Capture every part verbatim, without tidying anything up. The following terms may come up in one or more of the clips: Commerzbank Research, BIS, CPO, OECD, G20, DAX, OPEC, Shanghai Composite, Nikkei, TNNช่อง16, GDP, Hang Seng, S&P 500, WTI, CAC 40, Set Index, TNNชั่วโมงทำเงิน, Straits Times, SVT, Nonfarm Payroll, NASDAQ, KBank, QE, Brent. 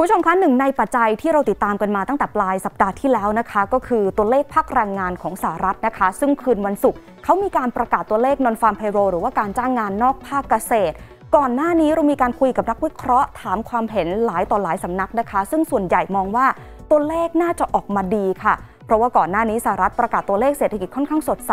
คุณผู้ชมคะหนึ่งในปัจจัยที่เราติดตามกันมาตั้งแต่ปลายสัปดาห์ที่แล้วนะคะก็คือตัวเลขภาคแรงงานของสหรัฐนะคะซึ่งคืนวันศุกร์เขามีการประกาศตัวเลข Nonfarm Payroll หรือว่าการจ้างงานนอกภาคเกษตรก่อนหน้านี้เรามีการคุยกับนักวิเคราะห์ถามความเห็นหลายต่อหลายสำนักนะคะซึ่งส่วนใหญ่มองว่าตัวเลขน่าจะออกมาดีค่ะเพราะว่าก่อนหน้านี้สหรัฐประกาศตัวเลขเศรษฐกิจค่อนข้างสดใส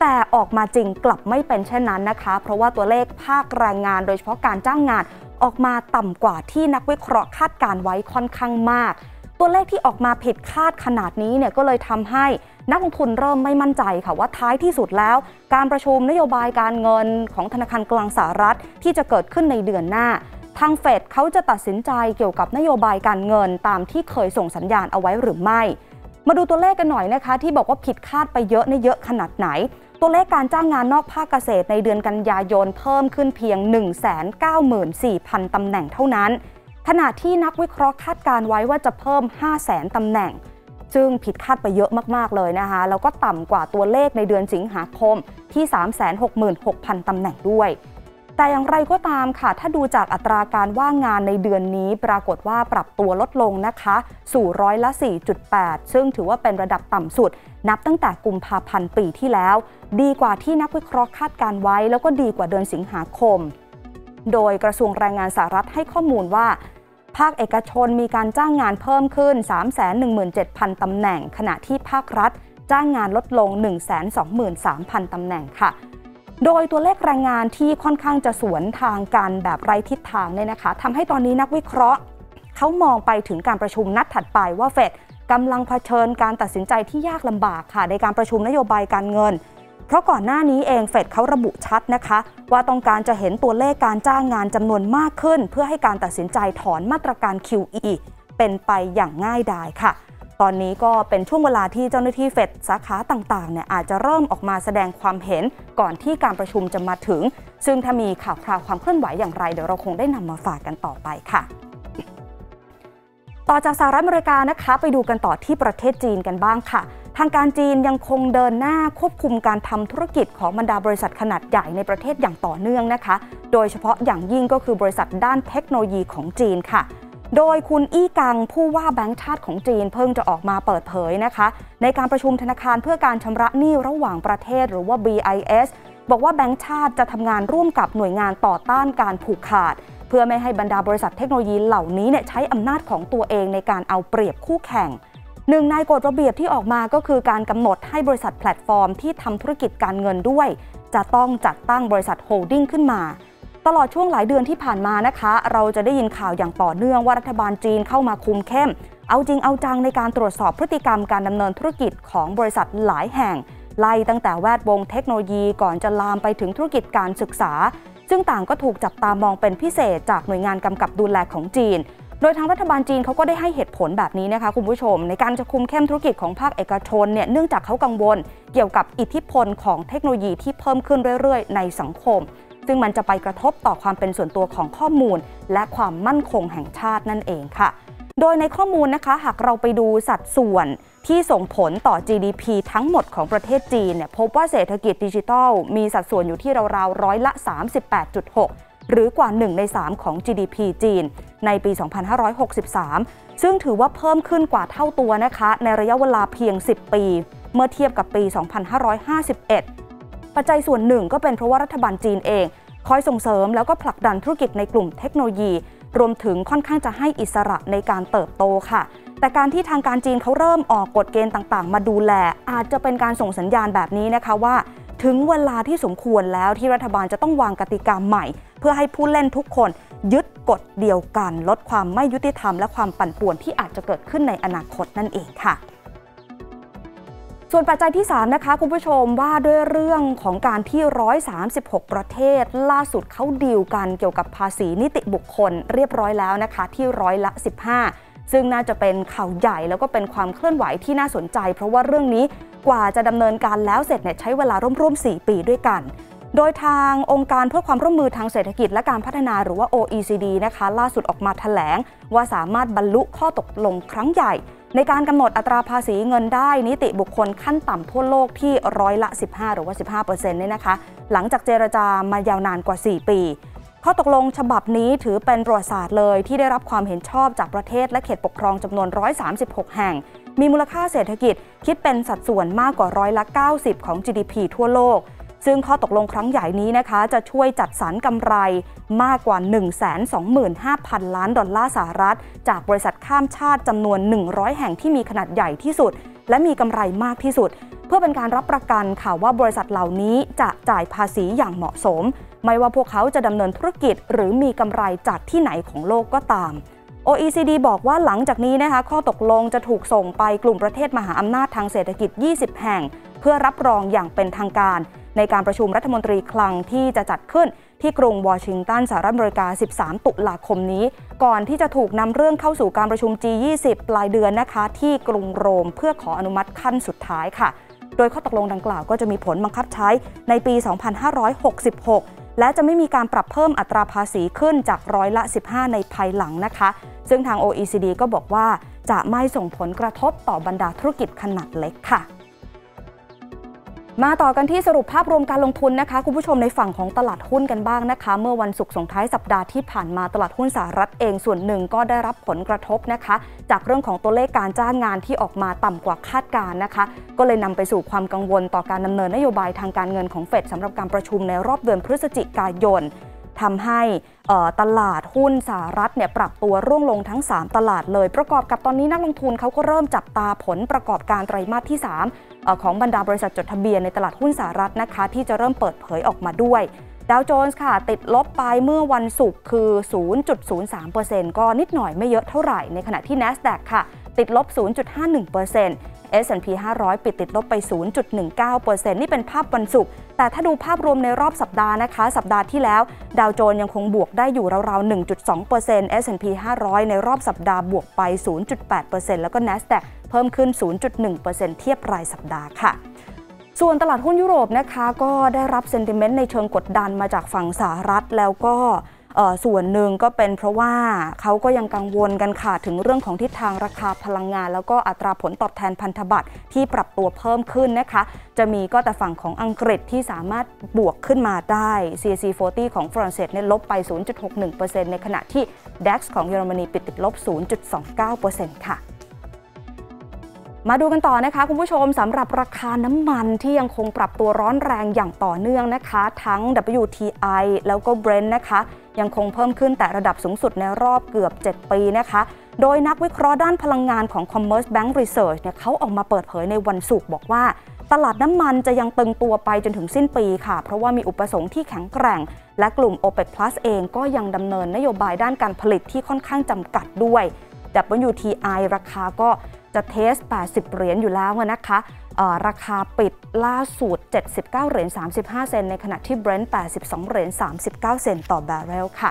แต่ออกมาจริงกลับไม่เป็นเช่นนั้นนะคะเพราะว่าตัวเลขภาคแรงงานโดยเฉพาะการจ้างงานออกมาต่ำกว่าที่นักวิเคราะห์คาดการไว้ค่อนข้างมากตัวเลขที่ออกมาผิดคาดขนาดนี้เนี่ยก็เลยทำให้นักลงทุนเริ่มไม่มั่นใจค่ะว่าท้ายที่สุดแล้วการประชุมนโยบายการเงินของธนาคารกลางสหรัฐที่จะเกิดขึ้นในเดือนหน้าทางเฟดเขาจะตัดสินใจเกี่ยวกับนโยบายการเงินตามที่เคยส่งสัญญาณเอาไว้หรือไม่มาดูตัวเลขกันหน่อยนะคะที่บอกว่าผิดคาดไปเยอะในเยอะขนาดไหนตัวเลขการจ้างงานนอกภาคเกษตรในเดือนกันยายนเพิ่มขึ้นเพียง หนึ่งแสนเก้าหมื่นสี่พัน ตำแหน่งเท่านั้นขณะที่นักวิเคราะห์คาดการไว้ว่าจะเพิ่ม ห้าแสน ตำแหน่งซึ่งผิดคาดไปเยอะมากๆเลยนะคะแล้วก็ต่ำกว่าตัวเลขในเดือนสิงหาคมที่ สามแสนหกหมื่นหกพัน ตำแหน่งด้วยแต่อย่างไรก็ตามค่ะถ้าดูจากอัตราการว่างงานในเดือนนี้ปรากฏว่าปรับตัวลดลงนะคะสู่ร้อยละ สี่จุดแปด ซึ่งถือว่าเป็นระดับต่ำสุดนับตั้งแต่กุมภาพันธ์ปีที่แล้วดีกว่าที่นักวิเคราะห์คาดการไว้แล้วก็ดีกว่าเดือนสิงหาคมโดยกระทรวงแรงงานสหรัฐให้ข้อมูลว่าภาคเอกชนมีการจ้างงานเพิ่มขึ้น สามแสนหนึ่งหมื่นเจ็ดพัน ตำแหน่งขณะที่ภาครัฐจ้างงานลดลง หนึ่งแสนสองหมื่นสามพัน ตำแหน่งค่ะโดยตัวเลขแรงงานที่ค่อนข้างจะสวนทางกันแบบไร้ทิศทางเนี่ยนะคะทำให้ตอนนี้นักวิเคราะห์เขามองไปถึงการประชุมนัดถัดไปว่าเฟดกำลังเผชิญการตัดสินใจที่ยากลำบากค่ะในการประชุมนโยบายการเงินเพราะก่อนหน้านี้เองเฟดเขาระบุชัดนะคะว่าต้องการจะเห็นตัวเลขการจ้างงานจำนวนมากขึ้นเพื่อให้การตัดสินใจถอนมาตรการ คิว อี เป็นไปอย่างง่ายดายค่ะตอนนี้ก็เป็นช่วงเวลาที่เจ้าหน้าที่เฟดสาขาต่างๆเนี่ยอาจจะเริ่มออกมาแสดงความเห็นก่อนที่การประชุมจะมาถึงซึ่งถ้ามีข่าวคราวความเคลื่อนไหวอย่างไรเดี๋ยวเราคงได้นำมาฝากกันต่อไปค่ะต่อจากสหรัฐอเมริกานะคะไปดูกันต่อที่ประเทศจีนกันบ้างค่ะทางการจีนยังคงเดินหน้าควบคุมการทำธุรกิจของบรรดาบริษัทขนาดใหญ่ในประเทศอย่างต่อเนื่องนะคะโดยเฉพาะอย่างยิ่งก็คือบริษัทด้านเทคโนโลยีของจีนค่ะโดยคุณอี้กังผู้ว่าแบงก์ชาติของจีนเพิ่งจะออกมาเปิดเผยนะคะในการประชุมธนาคารเพื่อการชำระหนี้ระหว่างประเทศหรือว่า บี ไอ เอส บอกว่าแบงก์ชาติจะทำงานร่วมกับหน่วยงานต่อต้านการผูกขาดเพื่อไม่ให้บรรดาบริษัทเทคโนโลยีเหล่านี้เนี่ยใช้อำนาจของตัวเองในการเอาเปรียบคู่แข่งหนึ่งในกฎระเบียบที่ออกมาก็คือการกำหนดให้บริษัทแพลตฟอร์มที่ทำธุรกิจการเงินด้วยจะต้องจัดตั้งบริษัทโฮลดิ้งขึ้นมาตลอดช่วงหลายเดือนที่ผ่านมานะคะเราจะได้ยินข่าวอย่างต่อเนื่องว่ารัฐบาลจีนเข้ามาคุมเข้มเอาจริงเอาจังในการตรวจสอบพฤติกรรมการดำเนินธุรกิจของบริษัทหลายแห่งไล่ตั้งแต่แวดวงเทคโนโลยีก่อนจะลามไปถึงธุรกิจการศึกษาซึ่งต่างก็ถูกจับตามองเป็นพิเศษจากหน่วยงานกำกับดูแลของจีนโดยทางรัฐบาลจีนเขาก็ได้ให้เหตุผลแบบนี้นะคะคุณผู้ชมในการจะคุมเข้มธุรกิจของภาคเอกชนเนี่ยเนื่องจากเขากังวลเกี่ยวกับอิทธิพลของเทคโนโลยีที่เพิ่มขึ้นเรื่อยๆในสังคมซึ่งมันจะไปกระทบต่อความเป็นส่วนตัวของข้อมูลและความมั่นคงแห่งชาตินั่นเองค่ะโดยในข้อมูลนะคะหากเราไปดูสัดส่วนที่ส่งผลต่อ จี ดี พี ทั้งหมดของประเทศจีนเนี่ยพบว่าเศรษฐกิจดิจิทัลมีสัดส่วนอยู่ที่ราวๆร้อยละ สามสิบแปดจุดหกหรือกว่าหนึ่งในสามของ จี ดี พี จีนในปี สองพันห้าร้อยหกสิบสาม ซึ่งถือว่าเพิ่มขึ้นกว่าเท่าตัวนะคะในระยะเวลาเพียงสิบปีเมื่อเทียบกับปี สองพันห้าร้อยห้าสิบเอ็ด ปัจจัยส่วนหนึ่งก็เป็นเพราะว่ารัฐบาลจีนเองคอยส่งเสริมแล้วก็ผลักดันธุรกิจในกลุ่มเทคโนโลยีรวมถึงค่อนข้างจะให้อิสระในการเติบโตค่ะแต่การที่ทางการจีนเขาเริ่มออกกฎเกณฑ์ต่างๆมาดูแลอาจจะเป็นการส่งสัญญาณแบบนี้นะคะว่าถึงเวลาที่สมควรแล้วที่รัฐบาลจะต้องวางกติกาใหม่เพื่อให้ผู้เล่นทุกคนยึดกฎเดียวกันลดความไม่ยุติธรรมและความปั่นป่วนที่อาจจะเกิดขึ้นในอนาคตนั่นเองค่ะส่วนปัจจัยที่สามนะคะคุณผู้ชมว่าด้วยเรื่องของการที่หนึ่งร้อยสามสิบหกประเทศล่าสุดเขาดีลกันเกี่ยวกับภาษีนิติบุคคลเรียบร้อยแล้วนะคะที่ร้อยละสิบห้าซึ่งน่าจะเป็นข่าวใหญ่แล้วก็เป็นความเคลื่อนไหวที่น่าสนใจเพราะว่าเรื่องนี้กว่าจะดำเนินการแล้วเสร็จเนี่ยใช้เวลาร่วมๆสี่ปีด้วยกันโดยทางองค์การเพื่อความร่วมมือทางเศรษฐกิจและการพัฒนาหรือว่า โอ อี ซี ดี นะคะล่าสุดออกมาแถลงว่าสามารถบรรลุข้อตกลงครั้งใหญ่ในการกำหนดอัตราภาษีเงินได้นิติบุคคลขั้นต่ำทั่วโลกที่ร้อยละสิบห้าหรือว่า สิบห้าเปอร์เซ็นต์ เนี่ยนะคะหลังจากเจรจามายาวนานกว่าสี่ปี ข้อตกลงฉบับนี้ถือเป็นประวัติศาสตร์เลยที่ได้รับความเห็นชอบจากประเทศและเขตปกครองจำนวนหนึ่งร้อยสามสิบหกแห่งมีมูลค่าเศรษฐกิจคิดเป็นสัดส่วนมากกว่าร้อยละเก้าสิบของ จี ดี พี ทั่วโลกซึ่งข้อตกลงครั้งใหญ่นี้นะคะจะช่วยจัดสรรกำไรมากกว่า หนึ่งแสนสองหมื่นห้าพัน ล้านดอลลาร์สหรัฐจากบริษัทข้ามชาติจำนวนหนึ่งร้อยแห่งที่มีขนาดใหญ่ที่สุดและมีกำไรมากที่สุดเพื่อเป็นการรับประกันค่ะว่าบริษัทเหล่านี้จะจ่ายภาษีอย่างเหมาะสมไม่ว่าพวกเขาจะดำเนินธุรกิจหรือมีกำไรจากที่ไหนของโลกก็ตาม โอ อี ซี ดี บอกว่าหลังจากนี้นะคะข้อตกลงจะถูกส่งไปกลุ่มประเทศมหาอำนาจทางเศรษฐกิจยี่สิบแห่งเพื่อรับรองอย่างเป็นทางการในการประชุมรัฐมนตรีคลังที่จะจัดขึ้นที่กรุงวอชิงตันสหรัฐอเมริกาสิบสามตุลาคมนี้ก่อนที่จะถูกนำเรื่องเข้าสู่การประชุม จี ยี่สิบ ปลายเดือนนะคะที่กรุงโรมเพื่อขออนุมัติขั้นสุดท้ายค่ะโดยข้อตกลงดังกล่าวก็จะมีผลบังคับใช้ในปีสองพันห้าร้อยหกสิบหกและจะไม่มีการปรับเพิ่มอัตราภาษีขึ้นจากร้อยละสิบห้าในภายหลังนะคะซึ่งทาง โอ อี ซี ดี ก็บอกว่าจะไม่ส่งผลกระทบต่อบรรดาธุรกิจขนาดเล็กค่ะมาต่อกันที่สรุปภาพรวมการลงทุนนะคะคุณผู้ชมในฝั่งของตลาดหุ้นกันบ้างนะคะเมื่อวันศุกร์ส่งท้ายสัปดาห์ที่ผ่านมาตลาดหุ้นสหรัฐเองส่วนหนึ่งก็ได้รับผลกระทบนะคะจากเรื่องของตัวเลขการจ้างงานที่ออกมาต่ำกว่าคาดการณ์นะคะก็เลยนำไปสู่ความกังวลต่อการดำเนินนโยบายทางการเงินของเฟดสำหรับการประชุมในรอบเดือนพฤศจิกายนทำให้ตลาดหุ้นสหรัฐเนี่ยปรับตัวร่วงลงทั้งสามตลาดเลยประกอบกับตอนนี้นักลงทุนเขาก็เริ่มจับตาผลประกอบการไตรมาสที่สามของบรรดาบริษัทจดทะเบียนในตลาดหุ้นสหรัฐนะคะที่จะเริ่มเปิดเผยออกมาด้วยดาวโจนส์ค่ะติดลบไปเมื่อวันศุกร์คือ ศูนย์จุดศูนย์สามเปอร์เซ็นต์ ก็นิดหน่อยไม่เยอะเท่าไหร่ในขณะที่ NASDAQ ค่ะติดลบ ศูนย์จุดห้าหนึ่งเปอร์เซ็นต์เอส แอนด์ พี ห้าร้อย ปิดติดลบไป ศูนย์จุดหนึ่งเก้าเปอร์เซ็นต์ นี่เป็นภาพวันศุกร์แต่ถ้าดูภาพรวมในรอบสัปดาห์นะคะสัปดาห์ที่แล้วดาวโจนส์ยังคงบวกได้อยู่ราวๆ หนึ่งจุดสองเปอร์เซ็นต์ เอส แอนด์ พี ห้าร้อย ในรอบสัปดาห์บวกไป ศูนย์จุดแปดเปอร์เซ็นต์ แล้วก็ NASDAQ เพิ่มขึ้น ศูนย์จุดหนึ่งเปอร์เซ็นต์ เทียบรายสัปดาห์ค่ะส่วนตลาดหุ้นยุโรปนะคะก็ได้รับเซนติเมนต์ในเชิงกดดันมาจากฝั่งสหรัฐแล้วก็ส่วนหนึ่งก็เป็นเพราะว่าเขาก็ยังกังวลกันค่ะถึงเรื่องของทิศทางราคาพลังงานแล้วก็อัตราผลตอบแทนพันธบัตรที่ปรับตัวเพิ่มขึ้นนะคะจะมีก็แต่ฝั่งของอังกฤษที่สามารถบวกขึ้นมาได้ ซี เอ ซี สี่สิบ ของฝรั่งเศสเนี่ยลบไป ศูนย์จุดหกหนึ่งเปอร์เซ็นต์ ในขณะที่ ดัค ของเยอรมนีปิดติดลบ ศูนย์จุดสองเก้าเปอร์เซ็นต์ ค่ะมาดูกันต่อนะคะคุณผู้ชมสำหรับราคาน้ำมันที่ยังคงปรับตัวร้อนแรงอย่างต่อเนื่องนะคะทั้ง ดับเบิลยู ที ไอ แล้วก็ Brent นะคะยังคงเพิ่มขึ้นแต่ระดับสูงสุดในรอบเกือบเจ็ดปีนะคะโดยนักวิเคราะห์ด้านพลังงานของ Commerzbank Research เนี่ยเขาออกมาเปิดเผยในวันศุกร์บอกว่าตลาดน้ำมันจะยังตึงตัวไปจนถึงสิ้นปีค่ะเพราะว่ามีอุปสงค์ที่แข็งแกร่งและกลุ่ม OPEC Plus เองก็ยังดำเนินนโยบายด้านการผลิตที่ค่อนข้างจำกัดด้วย ดับเบิลยู ที ไอ ราคาก็จะเทสแปดสิบเหรียญอยู่แล้วนะคะราคาปิดล่าสุดเจ็ดสิบเก้าเหรียญสามสิบห้าเซนในขณะที่ Brent แปดสิบสองเหรียญสามสิบเก้าเซนต่อบาร์เรลค่ะ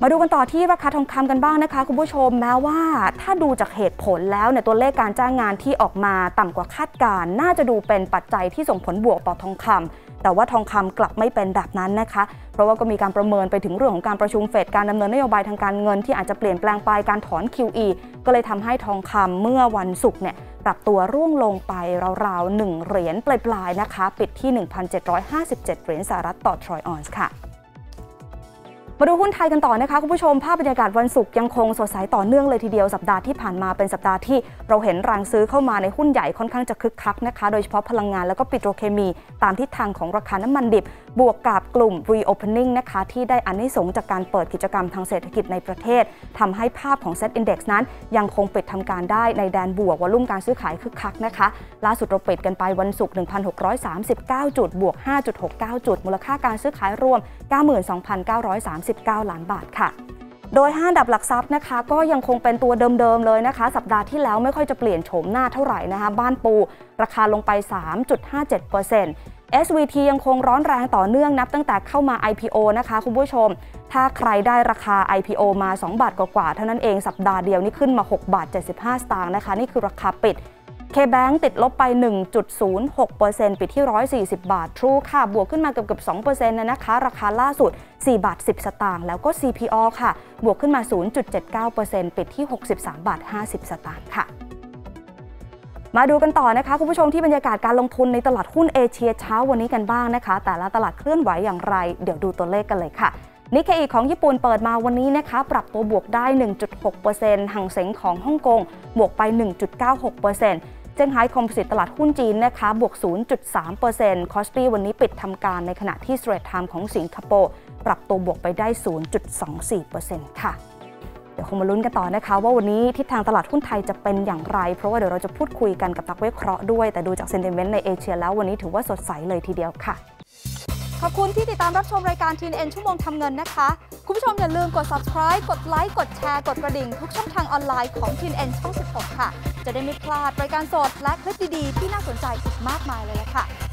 มาดูกันต่อที่ราคาทองคำกันบ้างนะคะคุณผู้ชมแม้ว่าถ้าดูจากเหตุผลแล้วเนี่ยตัวเลขการจ้างงานที่ออกมาต่ำกว่าคาดการณ์น่าจะดูเป็นปัจจัยที่ส่งผลบวกต่อทองคำแต่ว่าทองคำกลับไม่เป็นแบบนั้นนะคะเพราะว่าก็มีการประเมินไปถึงเรื่องของการประชุมเฟดการดำเนินนโยบายทางการเงินที่อาจจะเปลี่ยนแปลงไปการถอน คิว อี ก็เลยทำให้ทองคำเมื่อวันศุกร์เนี่ยปรับตัวร่วงลงไปราวๆหนึ่งเหรียญปลายๆนะคะปิดที่ หนึ่งพันเจ็ดร้อยห้าสิบเจ็ด เหรียญสหรัฐต่อทรอยออนซ์ค่ะมาดูหุ้นไทยกันต่อนะคะคุณผู้ชมภาพบรรยากาศวันศุกร์ยังคงสดใสต่อเนื่องเลยทีเดียวสัปดาห์ที่ผ่านมาเป็นสัปดาห์ที่เราเห็นแรงซื้อเข้ามาในหุ้นใหญ่ค่อนข้างจะคึกคักนะคะโดยเฉพาะพลังงานแล้วก็ปิโตรเคมีตามทิศทางของราคาน้ำมันดิบบวกกับกลุ่ม reopening นะคะที่ได้อานิสงส์จากการเปิดกิจกรรมทางเศรษฐกิจในประเทศทำให้ภาพของ Set Index นั้นยังคงปิดทำการได้ในแดนบวกวอลุ่มการซื้อขายคึกคักนะคะล่าสุดเราปิดกันไปวันศุกร์ หนึ่งพันหกร้อยสามสิบเก้า จุดบวก ห้าจุดหกเก้า จุดมูลค่าการซื้อขายรวม เก้าหมื่นสองพันเก้าร้อยสามสิบสิบเก้าล้านบาทค่ะโดยห้าอันดับหลักทรัพย์นะคะก็ยังคงเป็นตัวเดิมๆเลยนะคะสัปดาห์ที่แล้วไม่ค่อยจะเปลี่ยนโฉมหน้าเท่าไหร่นะคะบ้านปูราคาลงไป สามจุดห้าเจ็ดเปอร์เซ็นต์ เอส วี ที ยังคงร้อนแรงต่อเนื่องนับตั้งแต่เข้ามา ไอ พี โอ นะคะคุณผู้ชมถ้าใครได้ราคา ไอ พี โอ มาสองบาทกว่าๆเท่านั้นเองสัปดาห์เดียวนี่ขึ้นมาหกบาทเจ็ดสิบห้าสตางค์นะคะนี่คือราคาปิด KBank ติดลบไป หนึ่งจุดศูนย์หกเปอร์เซ็นต์ ปิดที่หนึ่งร้อยสี่สิบบาท True ค่ะบวกขึ้นมาเกือบๆ สองเปอร์เซ็นต์ นะคะราคาล่าสุดสี่บาทสิบสตางค์แล้วก็ ซี พี โอ ค่ะบวกขึ้นมา ศูนย์จุดเจ็ดเก้าเปอร์เซ็นต์ ปิดที่หกสิบสามบาทห้าสิบสตางค์ค่ะ มาดูกันต่อนะคะคุณผู้ชมที่บรรยากาศการลงทุนในตลาดหุ้นเอเชียเช้าวันนี้กันบ้างนะคะแต่ละตลาดเคลื่อนไหวอย่างไรเดี๋ยวดูตัวเลขกันเลยค่ะนิกเกอิของญี่ปุ่นเปิดมาวันนี้นะคะปรับตัวบวกได้ หนึ่งจุดหกเปอร์เซ็นต์ หังเส็งของฮ่องกงบวกไป หนึ่งจุดเก้าหกเปอร์เซ็นต์เซี่ยงไฮ้คอมโพสิตตลาดหุ้นจีนนะคะบวก ศูนย์จุดสามเปอร์เซ็นต์ คอสปี้วันนี้ปิดทำการในขณะที่สเตรทไทม์ของสิงคโปร์ปรับตัวบวกไปได้ ศูนย์จุดสองสี่เปอร์เซ็นต์ ค่ะเดี๋ยวคงมาลุ้นกันต่อนะคะว่าวันนี้ทิศทางตลาดหุ้นไทยจะเป็นอย่างไรเพราะว่าเดี๋ยวเราจะพูดคุยกันกับนักวิเคราะห์ด้วยแต่ดูจากเซนติเมนต์ในเอเชียแล้ววันนี้ถือว่าสดใสเลยทีเดียวค่ะขอบคุณที่ติดตามรับชมรายการ ที เอ็น เอ็น ชั่วโมงทำเงินนะคะคุณผู้ชมอย่าลืมกด ซับสไครบ์ กดไลค์กดแชร์กดกระดิ่งทุกช่องทางออนไลน์ของ ที เอ็น เอ็น ช่องสิบหกค่ะจะได้ไม่พลาดรายการสดและคลิปดีๆที่น่าสนใจอีกมากมายเลยล่ะค่ะ